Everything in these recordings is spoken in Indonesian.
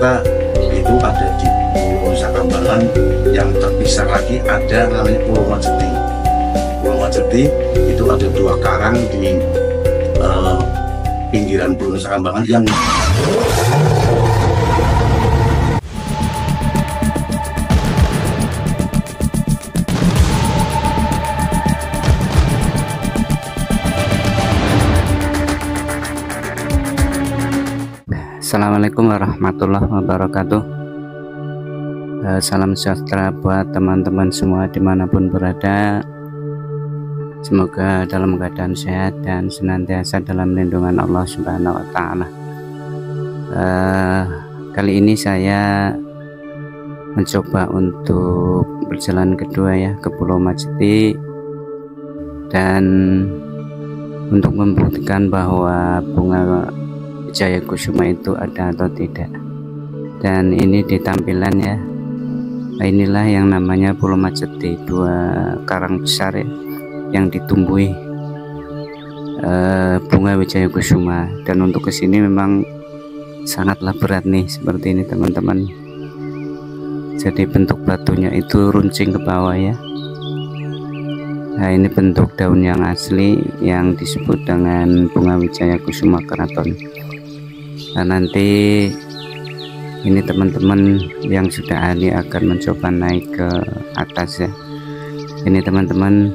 ternyata itu ada di Pulau Nusakambangan. Yang terpisah lagi ada namanya Pulau Majeti. Pulau Majeti itu ada dua karang di pinggiran Pulau Nusakambangan yang Assalamualaikum warahmatullahi wabarakatuh. Salam sejahtera buat teman-teman semua dimanapun berada. Semoga dalam keadaan sehat dan senantiasa dalam lindungan Allah Subhanahu Wa Taala. Kali ini saya mencoba untuk berjalan kedua ya ke Pulau Majeti, dan untuk membuktikan bahwa bunga Wijayakusuma itu ada atau tidak. Dan ini di tampilan ya, inilah yang namanya Pulau Majeti, dua karang besar ya, yang ditumbuhi bunga Wijayakusuma. Dan untuk kesini memang sangatlah berat nih, seperti ini teman-teman. Jadi bentuk batunya itu runcing ke bawah ya. Nah, ini bentuk daun yang asli yang disebut dengan bunga Wijayakusuma keraton. Nah, nanti ini teman-teman yang sudah ahli akan mencoba naik ke atas ya. Ini teman-teman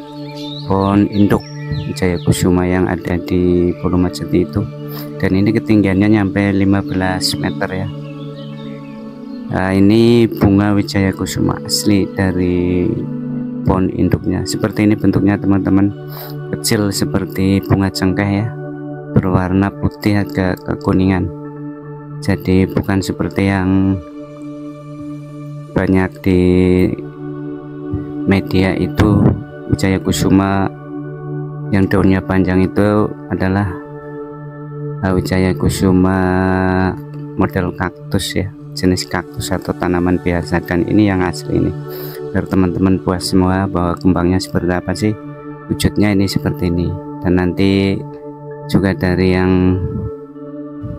pohon induk Wijayakusuma yang ada di Pulau Majeti itu, dan ini ketinggiannya nyampe 15 meter ya. Nah, ini bunga Wijayakusuma asli dari pohon induknya. Seperti ini bentuknya teman-teman, kecil seperti bunga cengkeh ya, berwarna putih agak kekuningan. Jadi bukan seperti yang banyak di media itu, Wijayakusuma yang daunnya panjang itu adalah Wijayakusuma model kaktus ya, jenis kaktus atau tanaman biasa. Dan ini yang asli ini, biar teman-teman puas semua bahwa kembangnya seperti apa sih, wujudnya ini seperti ini. Dan nanti juga dari yang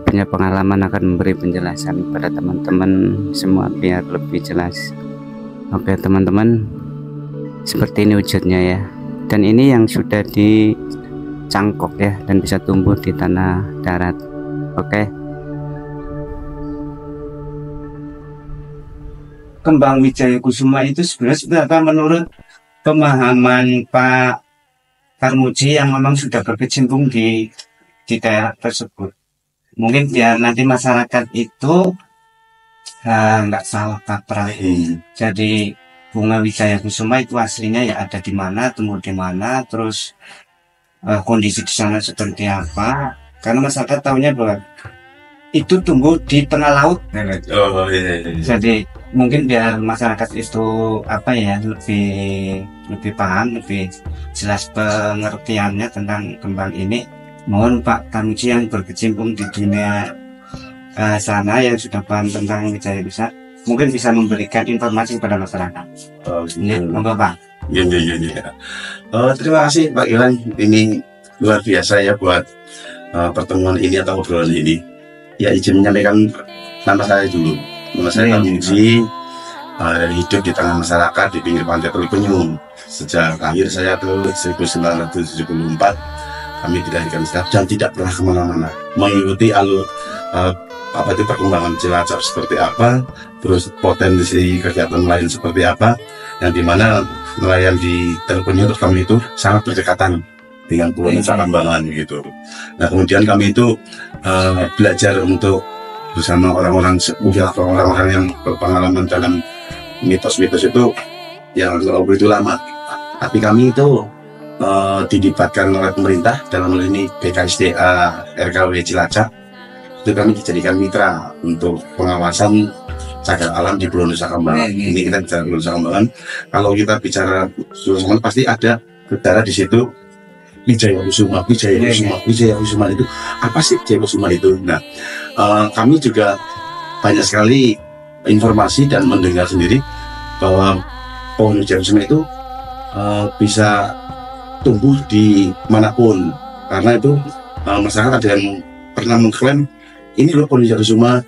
punya pengalaman akan memberi penjelasan pada teman-teman semua biar lebih jelas. Oke teman-teman, seperti ini wujudnya ya. Dan ini yang sudah dicangkok ya, dan bisa tumbuh di tanah darat. Oke. Kembang Wijayakusuma itu sebenarnya menurut pemahaman Pak Tarmuji yang memang sudah berkecimpung di daerah tersebut. Mungkin biar nanti masyarakat itu nggak salah kaprah. Jadi bunga Wijayakusuma itu aslinya ya ada di mana, tumbuh di mana, terus kondisi di sana seperti apa. Karena masyarakat tahunya bahwa itu tumbuh di tengah laut. Jadi mungkin biar masyarakat itu apa ya, lebih paham, lebih jelas pengertiannya tentang kembang ini. Mohon Pak Tarmuji yang berkecimpung di dunia sana yang sudah paham tentang Wijayakusuma mungkin bisa memberikan informasi kepada masyarakat. Monggo Pak. Iya. Terima kasih Pak Ilham, ini luar biasa ya buat pertemuan ini atau obrolan ini. Ya, izin menyampaikan nama saya dulu. Nama saya Tarmuji, hidup di tengah masyarakat di pinggir pantai Teluk Penyum. Sejak lahir saya tuh 1974. Kami dilahirkan dan tidak pernah kemana-mana, mengikuti alur perkembangan Cilacap seperti apa, terus potensi kegiatan lain seperti apa, yang dimana nelayan di Teluk Penyum kami itu sangat berdekatan dengan Pulau Nusakambangan gitu. Nah, kemudian kami itu belajar untuk bersama orang-orang seusia, orang-orang yang berpengalaman dalam mitos-mitos itu yang begitu lama. Tapi kami itu dilibatkan oleh pemerintah dalam hal ini BKSDA RKW Cilacap, itu kami dijadikan mitra untuk pengawasan cagar alam di Pulau Nusakambangan. Ini kita bicara Pulau Nusakambangan. Kalau kita bicara Nusakambangan pasti ada negara di situ Wijayakusuma itu apa sih Wijayakusuma itu? Nah, kami juga banyak sekali informasi dan mendengar sendiri bahwa pohon Wijayakusuma itu bisa tumbuh di manapun, karena itu masyarakat ada yang pernah mengklaim ini loh pohon Wijayakusuma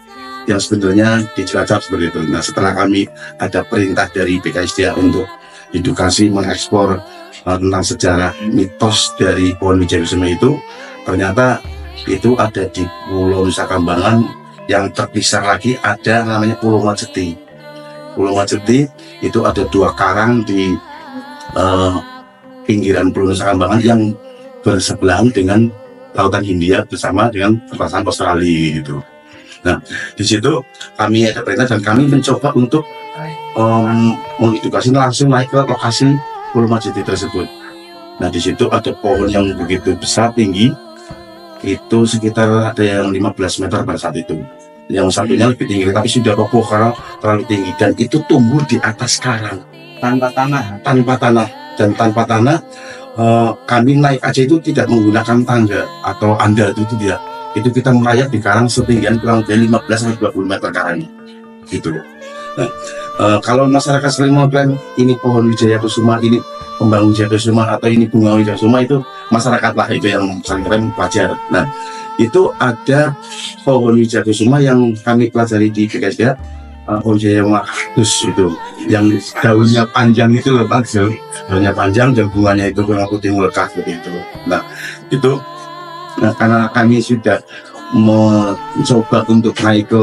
yang sebenarnya di Cilacap seperti itu. Nah, setelah kami ada perintah dari BKSDA untuk edukasi mengekspor tentang sejarah mitos dari pohon Wijayakusuma itu, ternyata itu ada di Pulau Nusakambangan yang terpisah lagi, ada namanya Pulau Majeti. Pulau Majeti itu ada dua karang di pinggiran Pulau Nusakambangan yang bersebelahan dengan Lautan Hindia bersama dengan perbatasan Australia gitu. Nah, di situ kami ada perintah dan kami mencoba untuk mengedukasi langsung naik ke lokasi Pulau Majeti tersebut. Nah, di situ ada pohon yang begitu besar tinggi, itu sekitar ada yang 15 meter pada saat itu. Yang satunya lebih tinggi tapi sudah roboh karena terlalu tinggi, dan itu tumbuh di atas karang tanpa tanah. Kami naik aja itu tidak menggunakan tangga atau andal, itu tidak. Itu kita merayap di karang setinggian kurang dari 15-20 meter karangnya, gitu loh. Nah, kalau masyarakat sering mengklaim ini pohon Wijayakusuma, ini pembangun Wijayakusuma, atau ini bunga Wijayakusuma, itu masyarakat lah itu yang sering klaim, wajar. Nah, itu ada pohon Wijayakusuma yang kami pelajari di BKSDA, pohon Wijayakusuma itu yang daunnya panjang itu loh, Pak. Daunnya panjang dan bunganya itu kurang putih melekat begitu. Nah, itu karena kami sudah mencoba untuk naik ke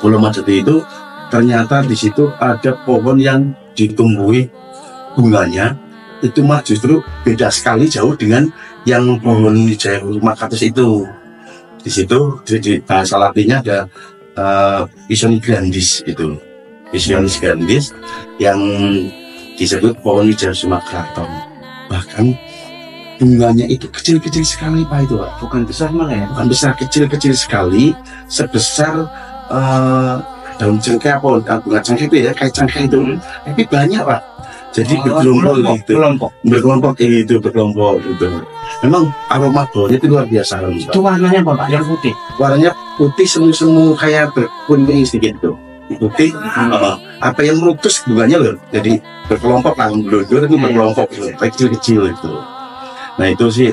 Pulau Majeti itu, ternyata di situ ada pohon yang ditumbuhi bunganya itu mah justru beda sekali jauh dengan yang pohon Wijayakusuma kaktus itu. Di situ di bahasa Latinnya ada Pisonia grandis itu. Pisonia grandis yang disebut pohon Wijayakusuma kraton. Bahkan bunganya itu kecil-kecil sekali, Pak, itu, Pak. Bukan besar malah ya? Bukan besar, kecil-kecil sekali, sebesar daun cengkeh apa? Bunga cengkeh itu ya, kayak cengkeh itu. Tapi banyak, Pak. Jadi berkelompok gitu. Memang aroma baunya itu luar biasa. Itu warnanya apa, Pak? Yang putih? Warnanya putih semu-semu kayak berkuning sedikit tuh. Putih, apa yang merutus bunganya loh. Jadi berkelompok lah, beludul itu berkelompok, kecil-kecil itu. Nah, itu sih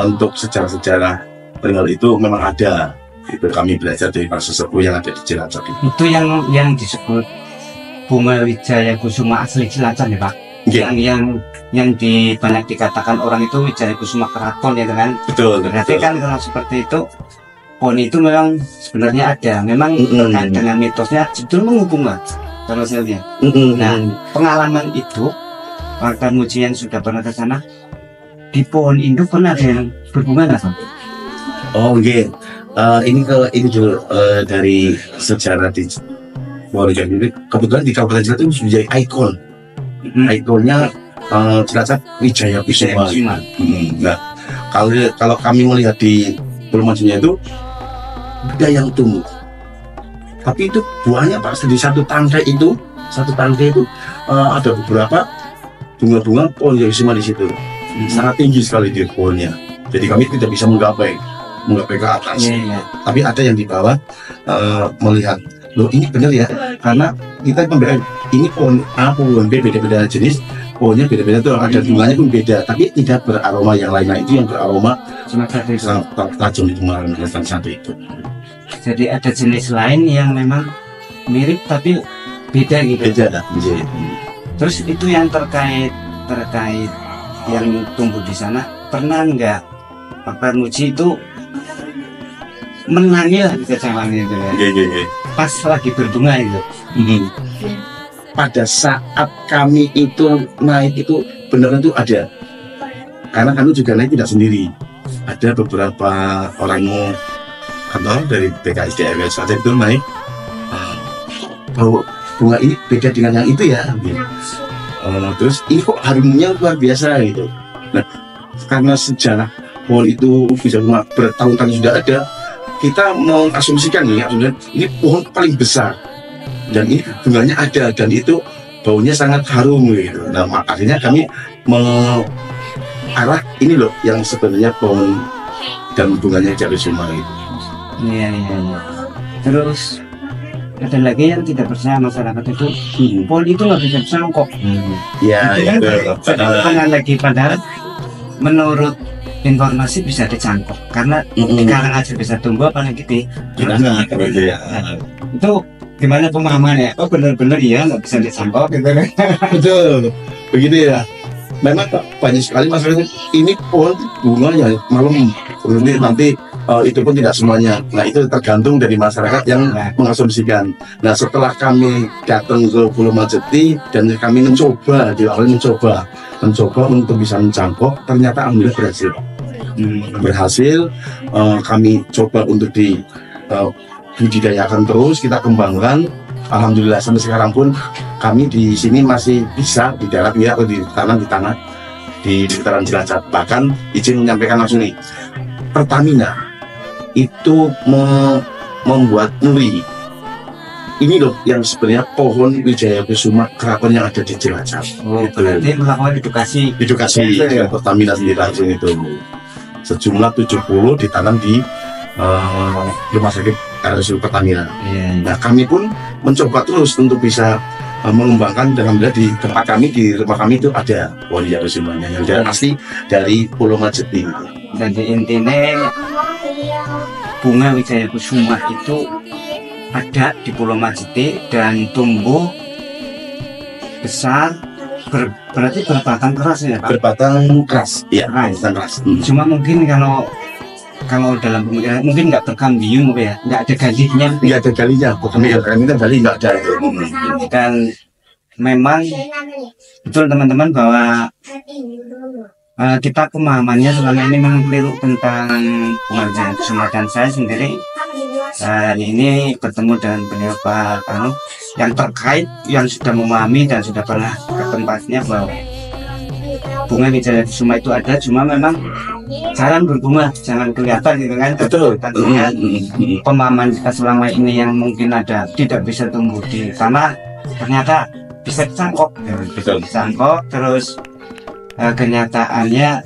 untuk sejarah-sejarah Tegal itu memang ada. Itu kami belajar dari para sesepuh yang ada di Cilacap. Itu yang disebut bunga Wijayakusuma asli Cilacap ya, Pak? Yeah. Yang banyak dikatakan orang itu Wijayakusuma kraton ya kan? Betul. Berarti betul. Kan kalau seperti itu, pohon itu memang sebenarnya ada. Memang terkait dengan mitosnya justru menghubungkan terus ya. Nah, pengalaman itu Pak Muji yang sudah pernah ke sana, di pohon induk pernah ada yang berbunga nggak, Pak? Oh, iya. Ini ke dari sejarah di pohon induk. Kebetulan di Kabupaten Cilacap itu menjadi ikon. Ikonnya Cilacap Wijayakusuma. Nah, kalau kami melihat di Pulau Majeti itu ada yang tumbuh. Tapi itu buahnya, Pak, di satu tangkai itu ada beberapa bunga-bunga pohon Wijayakusuma di situ. Sangat tinggi sekali di pohonnya, jadi kami tidak bisa menggapai ke atas. Tapi ada yang di bawah melihat, loh ini benar ya, karena kita membedakan ini pohon A, pohon B, beda-beda jenis pohonnya, beda-beda tuh ada bunganya pun beda, tapi tidak beraroma yang lain. Nah, itu yang beraroma tajam di kemarin satu itu. Jadi ada jenis lain yang memang mirip tapi beda gitu. Beda. Terus itu yang terkait yang tumbuh di sana, pernah nggak Pak Muji itu menangis kecewanya itu ya? Pas lagi berbunga itu. Pada saat kami itu naik itu beneran itu ada, karena kami juga naik tidak sendiri, ada beberapa orang kantor dari BKSDA saat itu naik. Bahwa bunga ini beda dengan yang itu ya. Terus ini kok harumnya luar biasa gitu. Nah, karena sejarah pohon itu bisa bertahun-tahun sudah ada, kita mengasumsikan ya, ini pohon paling besar dan ini bunganya ada dan itu baunya sangat harum gitu. Nah, akhirnya kami mengarah ini loh yang sebenarnya pohon dan bunganya Wijayakusuma itu. Iya. Terus ada lagi yang tidak percaya masyarakat itu, pohon itu nggak bisa bersangkok. Iya. Padahal menurut informasi bisa dicangkok karena di kalangan aja bisa tumbuh apalagi di Cilacap ya. Itu gimana pemahaman ya? Oh benar-benar ya nggak bisa dicangkok gitu. Betul, begitu ya. Memang banyak sekali masalahnya. Ini pun bunganya malam berhenti nanti itu pun tidak semuanya. Nah itu tergantung dari masyarakat yang mengonsumsikan. Nah setelah kami datang ke Pulau Majeti dan kami mencoba untuk bisa mencangkok, ternyata alhamdulillah berhasil. Kami coba untuk dibudidayakan terus, kita kembangkan. Alhamdulillah sampai sekarang pun kami di sini masih bisa di darat ya atau di sekitaran Cilacap. Bahkan izin menyampaikan langsung nih, Pertamina itu membuat nuri ini loh yang sebenarnya pohon Wijayakusuma keraton yang ada di Cilacap. Oh, berarti melakukan edukasi ya. Pertamina sendiri langsung itu sejumlah 70 ditanam di rumah sakit RSUD Pertamina. Nah kami pun mencoba terus untuk bisa mengembangkan dalam di tempat kami, di rumah kami itu ada Wijayakusumanya yang asli dari Pulau Majeti. Jadi intinya bunga Wijayakusuma itu ada di Pulau Majeti dan tumbuh besar, berarti berbatang keras ya Pak? Berbatang keras, iya berbatang keras. Cuma mungkin kalau dalam pemikiran mungkin nggak terkambium ya, nggak ada galinya. Nggak ada galinya, kami kan gali nggak ada. Dan memang betul teman-teman bahwa kita pemahamannya selama ini memang keliru tentang pengerjaan semua. Dan saya sendiri hari ini bertemu dengan beliau Pak yang terkait, yang sudah memahami dan sudah pernah ke tempatnya bahwa bunga Wijayakusuma itu ada, cuma memang jangan berbunga, jangan kelihatan gitu kan. Betul. Tentunya pemahaman kita selama ini yang mungkin ada tidak bisa tumbuh di tanah, ternyata bisa dicangkok. Betul. Dicangkok, terus kenyataannya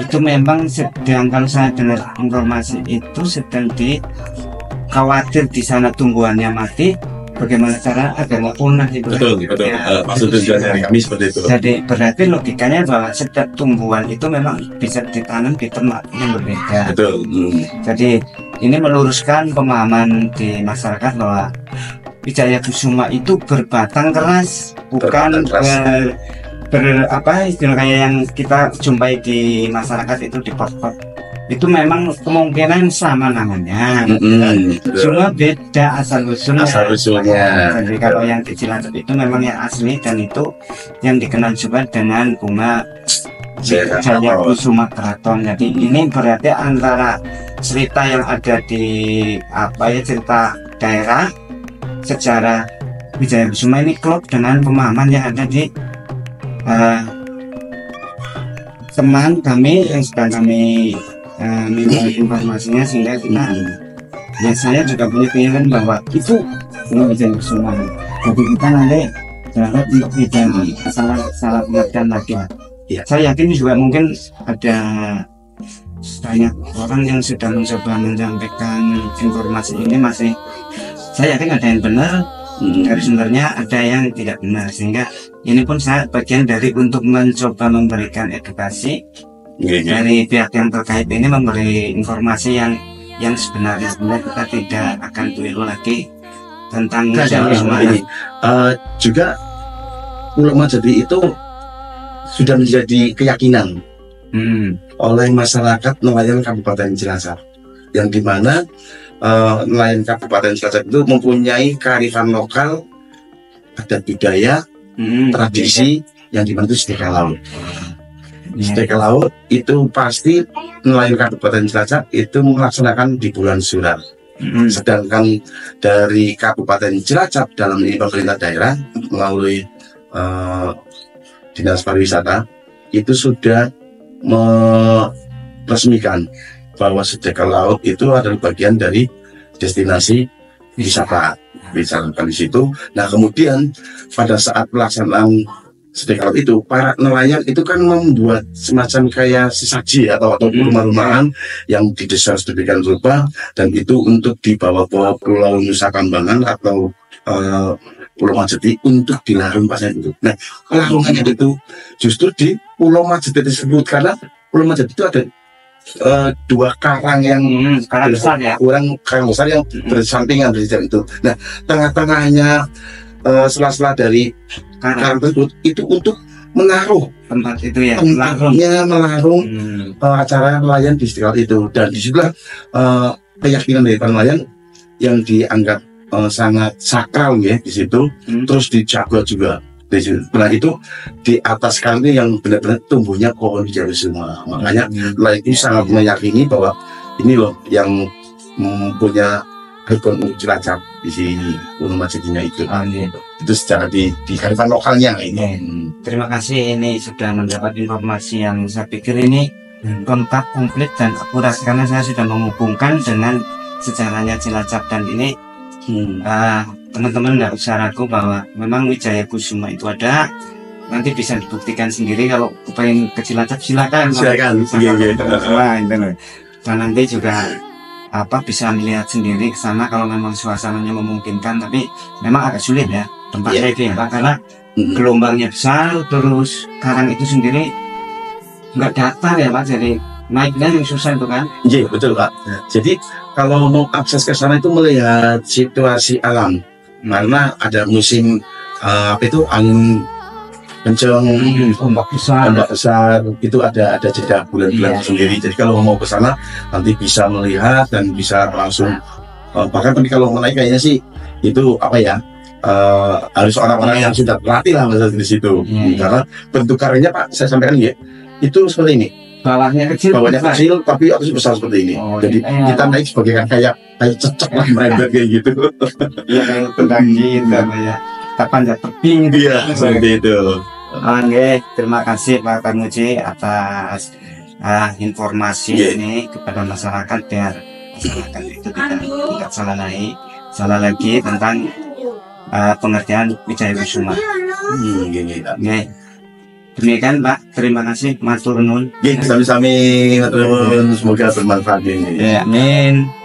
itu memang sedang, kalau saya dengar informasi itu sedang khawatir di sana tumbuhannya mati. Bagaimana cara agar nggak punah itu? Betul. Maksud tujuan dari kami seperti itu. Jadi berarti logikanya bahwa setiap tumbuhan itu memang bisa ditanam di tempat yang berbeda. Betul. Jadi ini meluruskan pemahaman di masyarakat bahwa Wijayakusuma itu berbatang keras, bukan istilah kayak yang kita jumpai di masyarakat itu di pot-pot. Itu memang kemungkinan sama namanya, cuma beda asal usulnya. Jadi kalau yang di Cilacap itu memang yang asli dan itu yang dikenal juga dengan bunga Wijayakusuma keraton. Jadi ini berarti antara cerita yang ada di cerita daerah sejarah Wijayakusuma ini klop dengan pemahaman yang ada di teman kami yang sedang kami minta informasinya, sehingga kita ya saya juga punya keinginan bahwa itu belum bisa bersumber. Tapi kita nanti terhadap untuk tidak salah pengertian lagi ya. Saya yakin juga mungkin ada banyak orang yang sudah mencoba menyampaikan informasi ini, masih saya yakin ada yang benar dari sumbernya, ada yang tidak benar, sehingga ini pun saya bagian dari untuk mencoba memberikan edukasi. Dari pihak yang terkait ini memberi informasi yang sebenarnya kita tidak akan keliru lagi tentang Wijayakusuma ini. Juga Pulau Majeti itu sudah menjadi keyakinan oleh masyarakat nelayan Kabupaten Cilacap, yang dimana nelayan Kabupaten Cilacap itu mempunyai kearifan lokal, adat budaya, tradisi yang dibantu sedekah laut. Sedekah laut itu pasti nelayan Kabupaten Cilacap itu melaksanakan di bulan Surar. Sedangkan dari Kabupaten Cilacap dalam ini pemerintah daerah melalui Dinas Pariwisata itu sudah meresmikan bahwa sedekah laut itu adalah bagian dari destinasi wisata di situ. Nah kemudian pada saat pelaksanaan sedekah laut itu, para nelayan itu kan membuat semacam kayak sesaji atau rumah-rumahan yang didesain sedemikian rupa, dan itu untuk dibawa ke Pulau Nusakambangan atau Pulau Majeti untuk dilarung pasien itu. Nah, larungannya itu justru di Pulau Majeti tersebut, karena Pulau Majeti itu ada dua karang yang karang besar ya, kurang karang besar yang bersampingan berjajar itu. Nah, tengah-tengahnya sela-sela dari karang tersebut itu untuk menaruh tempat itu ya, melarung acara nelayan di istiqlal itu. Dan disitulah keyakinan dari para nelayan yang dianggap sangat sakral ya di situ, terus dijaga juga. Setelah itu di atas karang yang benar-benar tumbuhnya pohon Wijayakusuma. Makanya nelayan itu sangat meyakini bahwa ini loh yang punya ikon Cilacap di sini, Pulau Majetinya itu. Itu secara di kearifan lokalnya ini. Terima kasih, ini sudah mendapat informasi yang saya pikir ini lengkap, komplit dan akurat, karena saya sudah menghubungkan dengan sejarahnya Cilacap. Dan ini teman-teman nggak usah ragu bahwa memang Wijayakusuma itu ada. Nanti bisa dibuktikan sendiri kalau pengen ke Cilacap, silakan. Dan nanti juga bisa melihat sendiri ke sana kalau memang suasananya memungkinkan, tapi memang agak sulit ya tempatnya itu ya, karena gelombangnya besar, terus karang itu sendiri nggak datar ya Pak, jadi naiknya yang susah itu kan? Iya betul Pak. Jadi kalau mau akses ke sana itu melihat situasi alam, karena ada musim angin kencang, ombak besar itu ada jeda bulan-bulan sendiri. Jadi kalau mau ke sana nanti bisa melihat dan bisa langsung bahkan tapi kalau naik kayaknya sih itu harus orang-orang yang sudah terlatih lah di situ, karena bentuk karangnya Pak saya sampaikan ya itu seperti ini. Bawahnya kecil tapi atasnya besar seperti ini. Jadi kita naik sebagai kayak cecek lah, merembet kayak gitu. Iya, kayak pendaki namanya. Panjat tebing gitu. Iya, seperti itu. Oke, terima kasih Pak Tarmuji atas informasi ini kepada masyarakat, biar masyarakat itu tidak salah lagi tentang pengertian Wijayakusuma. Demikian Pak, terima kasih, matur nuwun. Sami-sami matur nuwun, semoga bermanfaat ini. Amin.